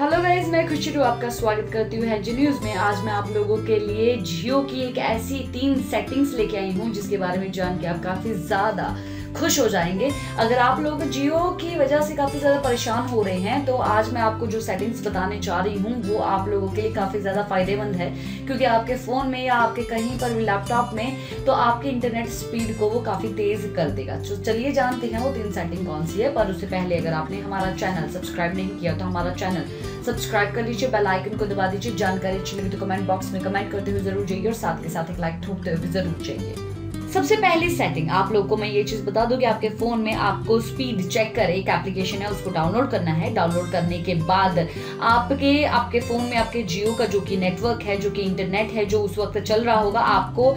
Hello guys, मैं खुशी to आपका स्वागत करती हूँ एचजे न्यूज में। आज मैं आप लोगों के लिए जियो की एक ऐसी 3 सेटिंग्स लेके आई हूँ जिसके बारे में जान के आप काफी ज्यादा खुश हो जाएंगे। अगर आप लोग जियो की वजह से काफ़ी ज़्यादा परेशान हो रहे हैं तो आज मैं आपको जो सेटिंग्स बताने चाह रही हूँ वो आप लोगों के लिए काफ़ी ज़्यादा फायदेमंद है, क्योंकि आपके फ़ोन में या आपके कहीं पर भी लैपटॉप में तो आपके इंटरनेट स्पीड को वो काफ़ी तेज़ कर देगा। तो चलिए जानते हैं वो 3 सेटिंग कौन सी है। पर उससे पहले अगर आपने हमारा चैनल सब्सक्राइब नहीं किया तो हमारा चैनल सब्सक्राइब कर लीजिए, बेल आइकन को दबा दीजिए। जानकारी अच्छी लगी तो कमेंट बॉक्स में कमेंट करते हुए ज़रूर जाइए और साथ के साथ एक लाइक ठोकते हुए भी ज़रूर जाइए। सबसे पहली सेटिंग आप लोगों को मैं ये चीज़ बता दूं कि आपके फ़ोन में आपको स्पीड चेकर एक एप्लीकेशन है उसको डाउनलोड करना है। डाउनलोड करने के बाद आपके फ़ोन में आपके जियो का जो कि नेटवर्क है, जो कि इंटरनेट है, जो उस वक्त चल रहा होगा, आपको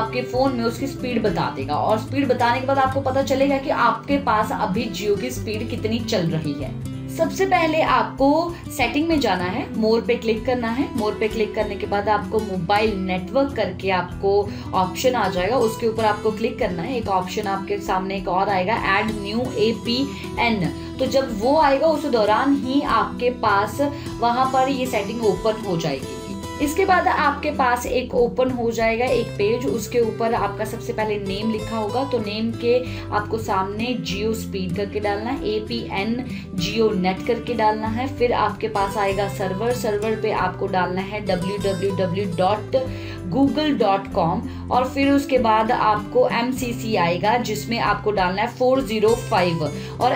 आपके फ़ोन में उसकी स्पीड बता देगा। और स्पीड बताने के बाद आपको पता चलेगा कि आपके पास अभी जियो की स्पीड कितनी चल रही है। सबसे पहले आपको सेटिंग में जाना है, मोर पे क्लिक करना है। मोर पे क्लिक करने के बाद आपको मोबाइल नेटवर्क करके आपको ऑप्शन आ जाएगा, उसके ऊपर आपको क्लिक करना है। एक ऑप्शन आपके सामने एक और आएगा, ऐड न्यू APN। तो जब वो आएगा उस दौरान ही आपके पास वहाँ पर ये सेटिंग ओपन हो जाएगी। इसके बाद आपके पास एक ओपन हो जाएगा एक पेज, उसके ऊपर आपका सबसे पहले नेम लिखा होगा। तो नेम के आपको सामने जियो स्पीड करके डालना है, APN जियो नेट करके डालना है। फिर आपके पास आएगा सर्वर, सर्वर पे आपको डालना है www.google.com। और फिर उसके बाद आपको MCC आएगा जिसमें आपको डालना है 405 और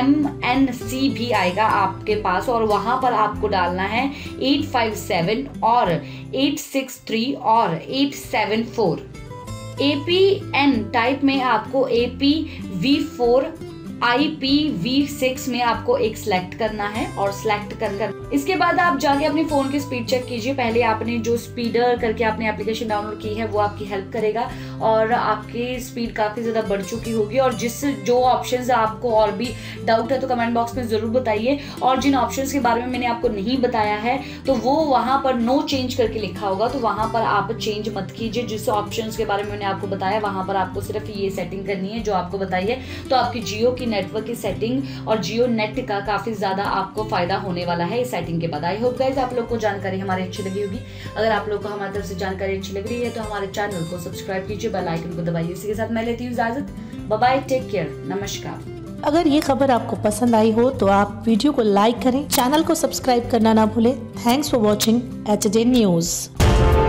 MNC भी आएगा आपके पास और वहाँ पर आपको डालना है 857 और 863 और 874। APN टाइप में आपको IPv6 में आपको एक सिलेक्ट करना है और सिलेक्ट कर इसके बाद आप जाके अपने फ़ोन की स्पीड चेक कीजिए। पहले आपने जो स्पीडर करके आपने एप्लीकेशन डाउनलोड की है वो आपकी हेल्प करेगा और आपकी स्पीड काफ़ी ज़्यादा बढ़ चुकी होगी। और जो ऑप्शंस आपको और भी डाउट है तो कमेंट बॉक्स में ज़रूर बताइए। और जिन ऑप्शंस के बारे में मैंने आपको नहीं बताया है तो वो वहाँ पर नो चेंज करके लिखा होगा, तो वहाँ पर आप चेंज मत कीजिए। जिस ऑप्शंस के बारे में मैंने आपको बताया वहाँ पर आपको सिर्फ ये सेटिंग करनी है जो आपको बताइए। तो आपकी जियो की नेटवर्क की सेटिंग और जियो नेट का काफी ज्यादा आपको फायदा होने वाला है इस सेटिंग के बाद। आई होप गाइस आप लोग को जानकारी हमारी अच्छी लगी होगी। अगर आप लोग को हमारी तरफ से जानकारी अच्छी लग रही है तो हमारे चैनल को सब्सक्राइब कीजिए, बेल आइकन को दबाइए। इसी के साथ मैं लेती हूँ इजाजत, बाय बाय, टेक केयर, नमस्कार। अगर ये खबर आपको पसंद आई हो तो आप वीडियो को लाइक करें, चैनल को सब्सक्राइब करना ना भूलें। Thanks for watching HJ news.